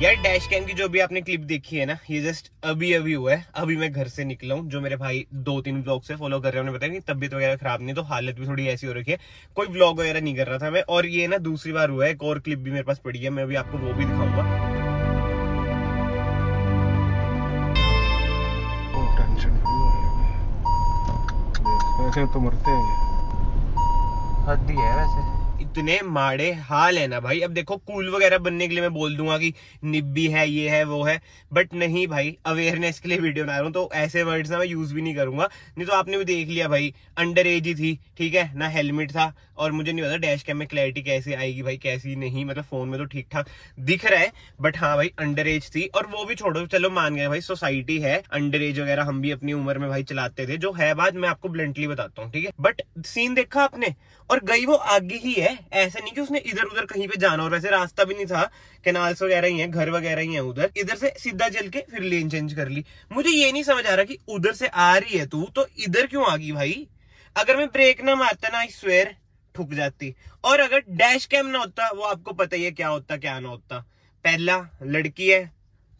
यार dash cam की जो भी आपने क्लिप देखी है ना, ये जस्ट अभी अभी हुआ है। अभी मैं घर से निकला हूँ। जो मेरे भाई 2-3 व्लॉग से फॉलो कर रहे हैं, उन्हें बताया कि तबियत वगैरह खराब नहीं, तो हालत भी थोड़ी ऐसी हो रखी है। कोई व्लॉग वगैरह नहीं कर रहा था मैं, और ये ना दूसरी बार हुआ है। एक और क्लिप भी मेरे पास पड़ी है, मैं अभी आपको वो भी दिखाऊंगा। वैसे तो मरते हैं, हद ही है वैसे, इतने माड़े हाल है ना भाई। अब देखो, कूल वगैरह बनने के लिए मैं बोल दूंगा कि निब्बी है, ये है, वो है, बट नहीं भाई, अवेयरनेस के लिए वीडियो बना रहा हूँ, तो ऐसे वर्ड्स ना मैं यूज भी नहीं करूंगा। नहीं तो आपने भी देख लिया भाई, अंडर एज ही थी, ठीक है ना, हेलमेट था, और मुझे नहीं पता डैश कैम में क्लैरिटी कैसी आएगी भाई, कैसी नहीं। मतलब फोन में तो ठीक ठाक दिख रहा है, बट हाँ भाई, अंडर एज थी। और वो भी छोड़ो, चलो मान गए भाई, सोसाइटी है, अंडर एज वगैरह हम भी अपनी उम्र में भाई चलाते थे, जो है बात मैं आपको ब्लंटली बताता हूँ, ठीक है। बट सीन देखा आपने, और गई वो आगे ही है, ऐसा नहीं कि उसने इधर उधर कहीं पे जाना, और वैसे रास्ता भी नहीं था, कैनाल्स वगैरह ही हैं, घर वगैरह ही हैं उधर। इधर से सीधा चल के फिर लेन चेंज कर ली। मुझे ये नहीं समझ आ रहा कि उधर से आ रही है तू, तो इधर क्यों आ गई भाई। अगर मैं ब्रेक ना मारता ना, आई स्वेयर ठुक जाती। और अगर डैश कैम ना होता, वो आपको पता ही है क्या होता क्या ना होता। पहला, लड़की है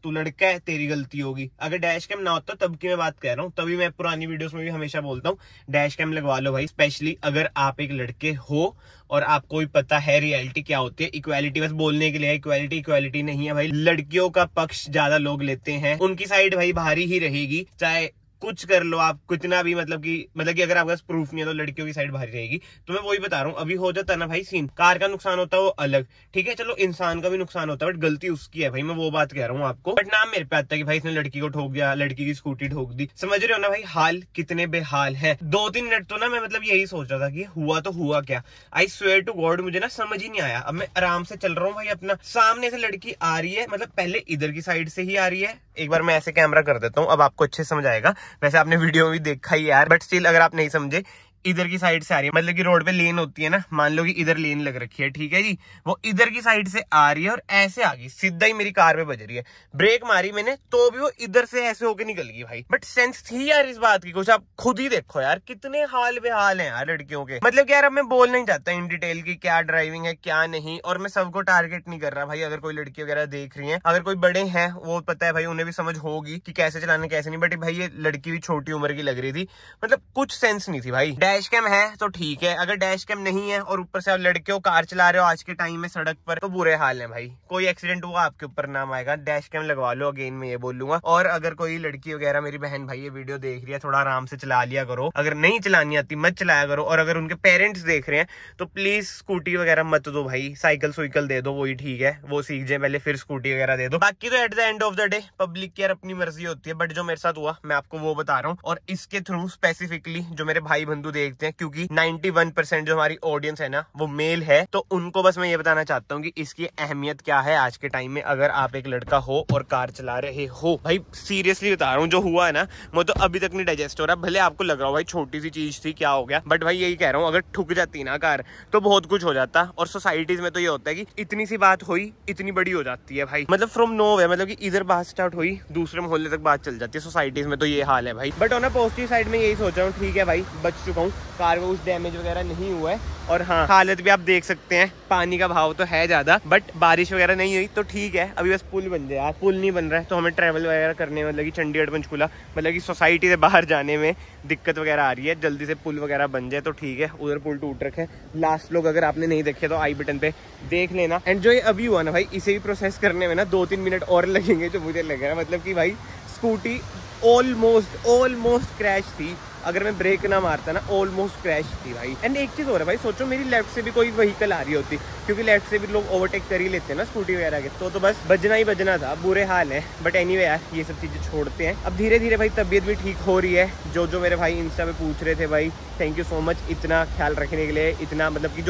तू, लड़का है, तेरी गलती होगी। अगर डैश कैम ना होता तब की मैं बात कह रहा हूँ, तभी मैं पुरानी वीडियोस में भी हमेशा बोलता हूँ डैश कैम लगवा लो भाई, स्पेशली अगर आप एक लड़के हो और आपको भी पता है रियलिटी क्या होती है। इक्वालिटी बस बोलने के लिए, इक्वालिटी इक्वालिटी नहीं है भाई। लड़कियों का पक्ष ज्यादा लोग लेते हैं, उनकी साइड भाई भारी ही रहेगी, चाहे कुछ कर लो आप, कितना भी, मतलब कि अगर आपके पास प्रूफ नहीं है तो लड़कियों की साइड भारी रहेगी। तो मैं वही बता रहा हूँ, अभी हो जाता ना भाई सीन, कार का नुकसान होता वो अलग, ठीक है, चलो इंसान का भी नुकसान होता है, बट गलती उसकी है भाई, मैं वो बात कह रहा हूँ आपको। बट नाम मेरे पे आता है कि भाई इसने लड़की को ठोक दिया, लड़की की स्कूटी ठोक दी। समझ रहे हो ना भाई, हाल कितने बेहाल है। 2-3 मिनट तो ना मैं मतलब यही सोच रहा था कि हुआ तो हुआ क्या। आई स्वेयर टू गॉड, मुझे ना समझ ही नहीं आया। अब मैं आराम से चल रहा हूँ भाई अपना, सामने से लड़की आ रही है, मतलब पहले इधर की साइड से ही आ रही है। एक बार मैं ऐसे कैमरा कर देता हूँ, अब आपको अच्छे समझ आएगा। वैसे आपने वीडियो भी देखा ही यार, बट स्टिल अगर आप नहीं समझे, इधर की साइड से आ रही है, मतलब कि रोड पे लेन होती है ना, मान लो कि इधर लेन लग रखी है, ठीक है जी, वो इधर की साइड से आ रही है और ऐसे आ गई, सीधा ही मेरी कार पे बज रही है। ब्रेक मारी मैंने तो भी वो इधर से ऐसे होके निकल गई भाई। बट सेंस थी यार इस बात की कुछ, आप खुद ही देखो यार, कितने हाल बेहाल है यार लड़कियों के। मतलब कि यार अब मैं बोल नहीं चाहता इन डिटेल की क्या ड्राइविंग है क्या नहीं, और मैं सबको टारगेट नहीं कर रहा भाई। अगर कोई लड़की वगैरह देख रही है, अगर कोई बड़े हैं वो पता है भाई, उन्हें भी समझ होगी कि कैसे चलाना कैसे नहीं, बट भाई ये लड़की भी छोटी उम्र की लग रही थी, मतलब कुछ सेंस नहीं थी भाई। डैश कैम है तो ठीक है, अगर डैश कैम नहीं है और ऊपर से आप लड़के हो, कार चला रहे हो आज के टाइम में सड़क पर, तो बुरे हाल है भाई। कोई एक्सीडेंट हुआ आपके ऊपर नाम आएगा, डैश कैम लगवा लो, अगेन मैं ये बोलूंगा। और अगर कोई लड़की वगैरह, मेरी बहन भाई ये वीडियो देख रही है, थोड़ा आराम से चला लिया करो, अगर नहीं चलानी आती मत चलाया करो। और अगर उनके पेरेंट्स देख रहे हैं तो प्लीज स्कूटी वगैरह मत दो भाई, साइकिल सुइकल दे दो, वही ठीक है, वो सीख जाए पहले, फिर स्कूटी वगैरह दे दो। बाकी तो at the end of the day public की यार अपनी मर्जी होती है, बट जो मेरे साथ हुआ मैं आपको वो बता रहा हूँ। और इसके थ्रू स्पेसिफिकली जो मेरे भाई बंधु देखते हैं, क्योंकि 91% जो हमारी ऑडियंस है ना वो मेल है, तो उनको बस मैं ये बताना चाहता हूँ कि इसकी अहमियत क्या है आज के टाइम में। अगर आप एक लड़का हो और कार चला रहे हो भाई, सीरियसली बता रहा हूँ, जो हुआ है ना वो तो अभी तक नहीं डाइजेस्ट हो रहा। भले आपको लग रहा हो भाई छोटी सी चीज थी क्या हो गया, बट भाई यही कह रहा हूँ, अगर ठुक जाती ना कार तो बहुत कुछ हो जाता। और सोसाइटीज में तो ये होता है कि इतनी सी बात हुई इतनी बड़ी हो जाती है भाई, मतलब फ्रॉम नोवेयर, मतलब कि इधर बात स्टार्ट हुई दूसरे मोहल्ले तक बात चल जाती है। सोसाइटीज में तो ये हाल है भाई। But on a positive side में यही सोच रहा हूँ, ठीक है भाई, बच चुका हूँ, कार को कुछ डैमेज वगैरह नहीं हुआ है। और हाँ, हालत भी आप देख सकते हैं, पानी का भाव तो है ज्यादा, बट बारिश वगैरह नहीं हुई तो ठीक है। अभी बस पुल बन जाए यार, पुल नहीं बन रहा है तो हमें ट्रैवल वगैरह करने में, मतलब कि चंडीगढ़ पंचकूला, मतलब कि सोसाइटी से बाहर जाने में दिक्कत वगैरह आ रही है। जल्दी से पुल वगैरह बन जाए तो ठीक है। उधर पुल टूट रखे, लास्ट लोग अगर आपने नहीं देखे तो आई बटन पे देख लेना। एंड जो ये अभी हुआ ना भाई, इसे भी प्रोसेस करने में ना 2-3 मिनट और लगेंगे, जो मुझे लग रहा है। मतलब कि भाई स्कूटी ऑलमोस्ट क्रैश थी, अगर मैं ब्रेक ना मारता ना ऑलमोस्ट क्रैश थी भाई। एंड एक चीज़ हो रहा है भाई, सोचो मेरी लेफ्ट से भी कोई व्हीकल आ रही होती, क्योंकि लेफ्ट से भी लोग ओवरटेक कर ही लेते हैं ना स्कूटी वगैरह के, तो बस बजना ही बजना था। बुरे हाल है, बट एनीवे यार ये सब चीज़ें छोड़ते हैं। अब धीरे धीरे भाई तबीयत भी ठीक हो रही है। जो जो मेरे भाई इंस्टा पे पूछ रहे थे भाई, थैंक यू सो मच इतना ख्याल रखने के लिए, इतना मतलब कि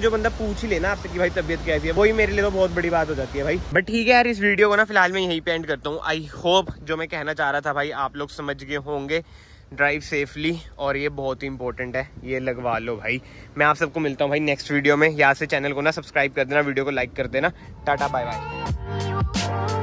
जो बंदा पूछ ही लेना आपसे कि भाई तबीयत कैसी है, वही मेरे लिए तो बहुत बड़ी बात हो जाती है भाई। बट ठीक है यार, इस वीडियो को ना फिलहाल मैं यहीं पे एंड करता हूँ। आई होप जो मैं कहना चाह रहा था भाई आप लोग समझ गए होंगे। ड्राइव सेफली, और ये बहुत ही इंपॉर्टेंट है, ये लगवा लो भाई। मैं आप सबको मिलता हूँ भाई नेक्स्ट वीडियो में। यहाँ से चैनल को ना सब्सक्राइब कर देना, वीडियो को लाइक कर देना। Tata, bye bye.